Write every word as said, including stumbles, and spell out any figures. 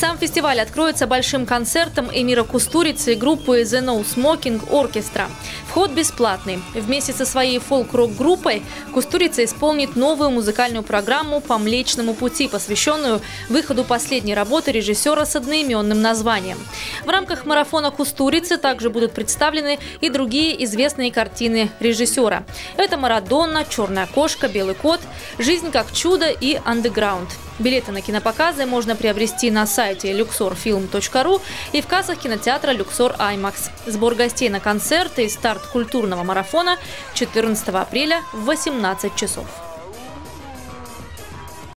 Сам фестиваль откроется большим концертом Эмира Кустурицы и группы The No Smoking Orchestra. Вход бесплатный. Вместе со своей фолк-рок-группой Кустурица исполнит новую музыкальную программу «По Млечному пути», посвященную выходу последней работы режиссера с одноименным названием. В рамках марафона Кустурицы также будут представлены и другие известные картины режиссера. Это «Марадона», «Чёрная кошка», «Белый кот», «Жизнь как чудо» и «Андеграунд». Билеты на кинопоказы можно приобрести на сайте люксор фильм точка ру и в кассах кинотеатра «Люксор IMAX». Сбор гостей на концерты и старт культурного марафона четырнадцатого апреля в восемнадцать часов.